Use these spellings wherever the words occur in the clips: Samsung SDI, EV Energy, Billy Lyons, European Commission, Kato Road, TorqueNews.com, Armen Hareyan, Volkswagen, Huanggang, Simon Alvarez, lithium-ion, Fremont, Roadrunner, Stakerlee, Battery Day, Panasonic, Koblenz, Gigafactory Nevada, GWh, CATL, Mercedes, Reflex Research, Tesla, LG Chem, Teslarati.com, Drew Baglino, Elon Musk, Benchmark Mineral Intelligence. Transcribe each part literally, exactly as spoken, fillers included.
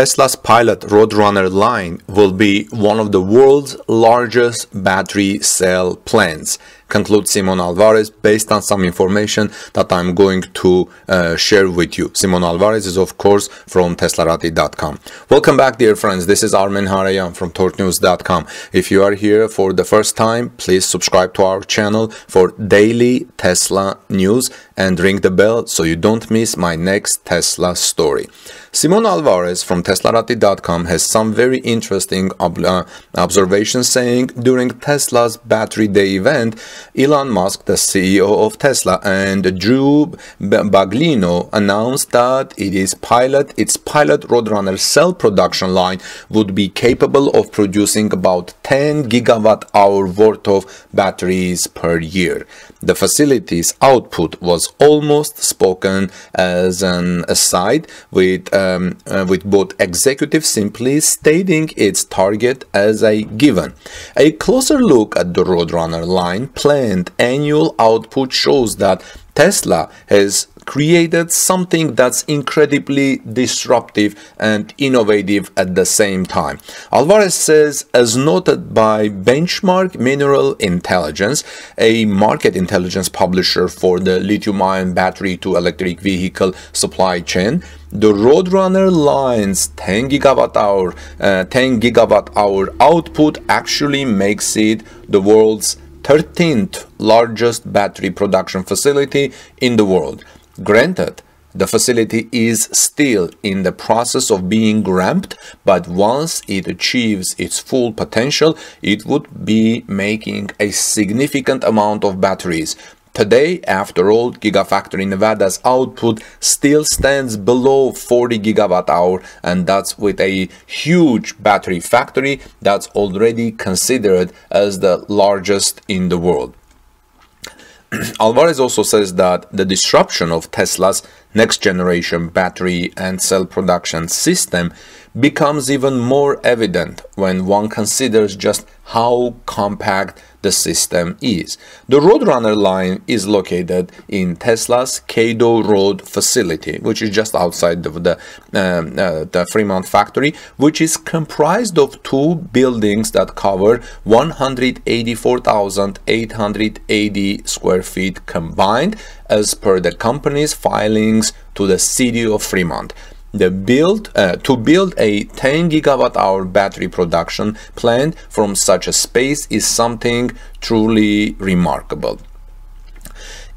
Tesla's pilot Roadrunner line will be one of the world's largest battery cell plants, concludes Simon Alvarez based on some information that I'm going to uh, share with you. Simon Alvarez is, of course, from Teslarati dot com. Welcome back, dear friends. This is Armen Hareyan from Torque News dot com. If you are here for the first time, please subscribe to our channel for daily Tesla news and ring the bell so you don't miss my next Tesla story. Simon Alvarez from Teslarati dot com has some very interesting ob uh, observations, saying during Tesla's Battery Day event, Elon Musk, the C E O of Tesla, and Drew Baglino announced that it is pilot, its pilot Roadrunner cell production line would be capable of producing about ten gigawatt hour worth of batteries per year. The facility's output was almost spoken as an aside, with, um, uh, with both executives simply stating its target as a given. A closer look at the Roadrunner line planned annual output shows that Tesla has created something that's incredibly disruptive and innovative at the same time. Alvarez says, as noted by Benchmark Mineral Intelligence, a market intelligence publisher for the lithium-ion battery to electric vehicle supply chain, the Roadrunner line's ten gigawatt hour output actually makes it the world's thirteenth largest battery production facility in the world. Granted, the facility is still in the process of being ramped, but once it achieves its full potential, it would be making a significant amount of batteries. Today, after all, Gigafactory Nevada's output still stands below forty gigawatt hour, and that's with a huge battery factory that's already considered as the largest in the world. Alvarez also says that the disruption of Tesla's next generation battery and cell production system becomes even more evident when one considers just how compact the system is. The Roadrunner line is located in Tesla's Kato Road facility, which is just outside of the, um, uh, the Fremont factory, which is comprised of two buildings that cover one hundred eighty-four thousand eight hundred eighty square feet combined, as per the company's filings to the city of Fremont. The build, uh, to build a ten gigawatt hour battery production plant from such a space is something truly remarkable.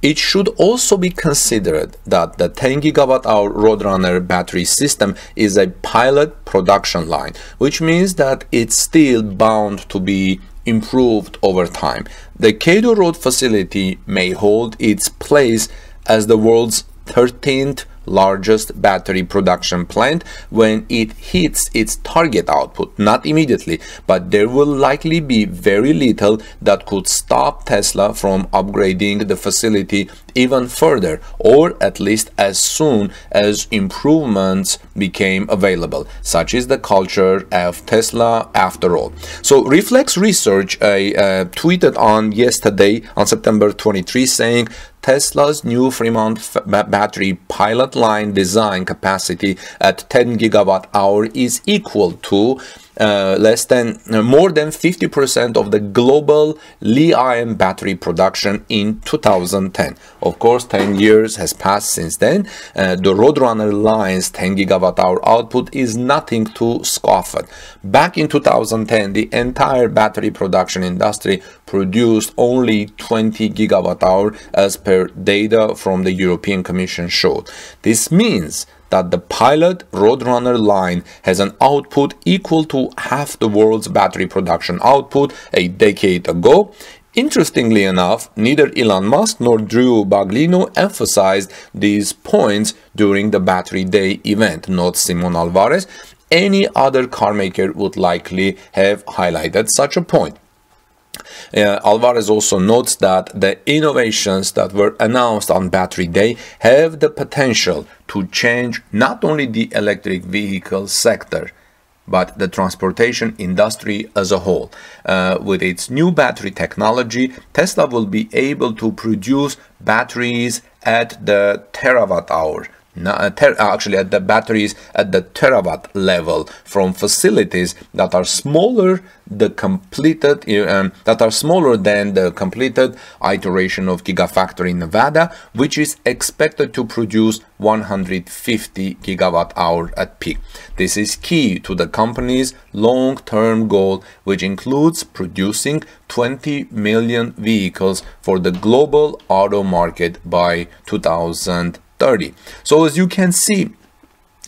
It should also be considered that the ten gigawatt hour Roadrunner battery system is a pilot production line, which means that it's still bound to be improved over time. The Kato Road facility may hold its place as the world's thirteenth largest battery production plant when it hits its target output, not immediately, but there will likely be very little that could stop Tesla from upgrading the facility even further, or at least as soon as improvements became available. Such is the culture of Tesla, after all. So Reflex Research I, uh, tweeted on yesterday, on September twenty-third, saying Tesla's new Fremont battery pilot line design capacity at ten gigawatt hour is equal to uh, less than uh, more than fifty percent of the global lithium battery production in two thousand ten. Of course, ten years has passed since then. Uh, the Roadrunner line's ten gigawatt hour output is nothing to scoff at. Back in two thousand ten, the entire battery production industry produced only twenty gigawatt hour, as per data from the European Commission showed. This means that the pilot Roadrunner line has an output equal to half the world's battery production output a decade ago. Interestingly enough, neither Elon Musk nor Drew Baglino emphasized these points during the Battery Day event, notes Simon Alvarez. Any other carmaker would likely have highlighted such a point. Uh, Alvarez also notes that the innovations that were announced on Battery Day have the potential to change not only the electric vehicle sector, but the transportation industry as a whole. Uh, with its new battery technology, Tesla will be able to produce batteries at the terawatt hour, actually at the batteries at the terawatt level from facilities that are smaller the completed um, that are smaller than the completed iteration of Gigafactory Nevada, which is expected to produce one hundred fifty gigawatt hours at peak. This is key to the company's long-term goal, which includes producing twenty million vehicles for the global auto market by two thousand thirty. So as you can see,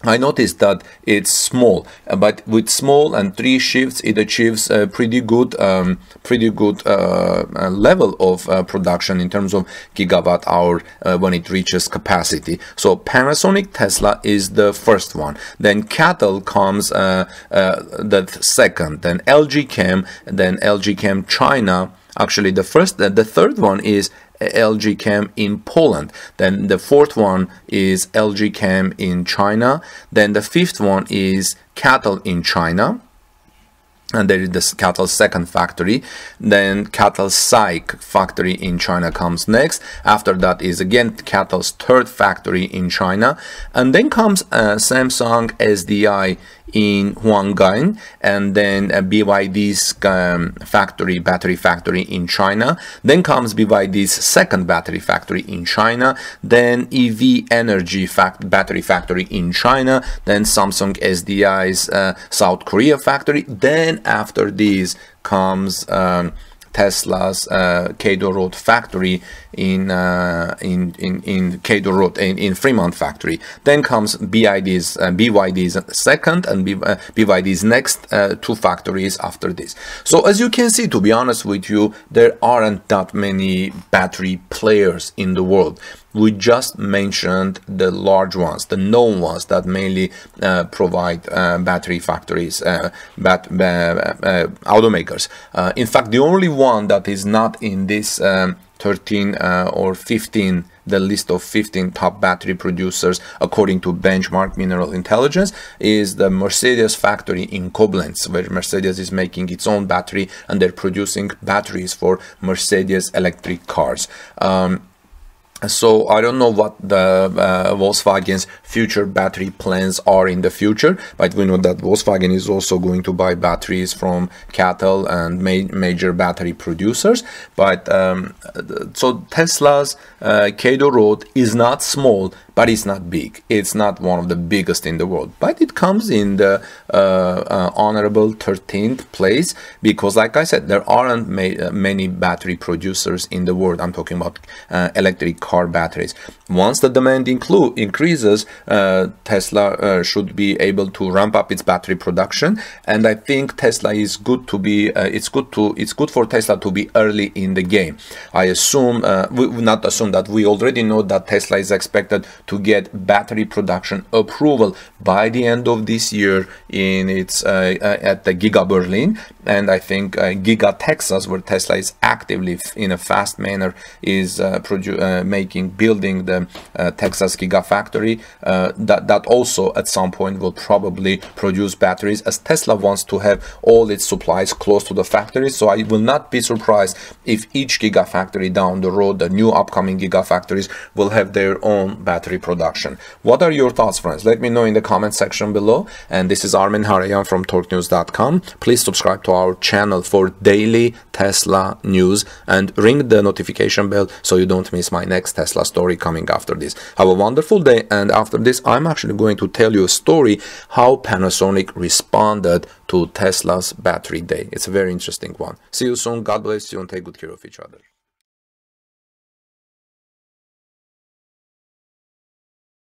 I noticed that it's small, but with small and three shifts, it achieves a pretty good, um, pretty good uh, level of uh, production in terms of gigawatt hour uh, when it reaches capacity. So Panasonic Tesla is the first one. Then C A T L comes uh, uh, the second. Then L G Chem. Then L G Chem China. Actually, the first, uh, the third one is L G Chem in Poland. Then the fourth one is L G Chem in China. Then the fifth one is C A T L in China. And there is the C A T L second factory. Then C A T L S A I C factory in China comes next. After that is again C A T L's third factory in China. And then comes uh, Samsung S D I in Huanggang, and then uh, B Y D's um, factory, battery factory in China. Then comes B Y D's second battery factory in China. Then E V Energy fact battery factory in China. Then Samsung S D I's uh, South Korea factory. Then after these comes um, Tesla's uh, Kato Road factory in, uh, in in in Kato Road in, in Fremont factory. Then comes B Y D's uh, B Y D's second and B Y D's next uh, two factories after this. So as you can see, to be honest with you, there aren't that many battery players in the world. We just mentioned the large ones, the known ones that mainly uh, provide uh, battery factories, uh, bat uh, uh, automakers. Uh, in fact, the only one that is not in this um, thirteen uh, or fifteen, the list of fifteen top battery producers according to Benchmark Mineral Intelligence, is the Mercedes factory in Koblenz, where Mercedes is making its own battery and they're producing batteries for Mercedes electric cars. Um, So I don't know what the uh, Volkswagen's future battery plans are in the future, but we know that Volkswagen is also going to buy batteries from C A T L and ma major battery producers. But um, so Tesla's uh, Kato Road is not small, but it's not big. It's not one of the biggest in the world, but it comes in the uh, uh, honorable thirteenth place because, like I said, there aren't ma uh, many battery producers in the world. I'm talking about uh, electric car batteries. Once the demand inclu increases, uh, Tesla uh, should be able to ramp up its battery production. And I think Tesla is good to be. Uh, it's good to. It's good for Tesla to be early in the game. I assume, uh, we not assume that we already know that Tesla is expected to get battery production approval by the end of this year in its uh, at the Giga Berlin, and I think uh, Giga Texas, where Tesla is actively in a fast manner is uh, uh, making building the uh, Texas Gigafactory. Uh, that that also at some point will probably produce batteries, as Tesla wants to have all its supplies close to the factory. So I will not be surprised if each Gigafactory down the road, the new upcoming Gigafactories, will have their own battery production. What are your thoughts, friends? Let me know in the comment section below. And this is Armen Hareyan from Torque News dot com. Please subscribe to our channel for daily Tesla news and ring the notification bell so you don't miss my next Tesla story coming after this. Have a wonderful day, and after this I'm actually going to tell you a story how Panasonic responded to Tesla's battery day. It's a very interesting one. See you soon. God bless you and take good care of each other.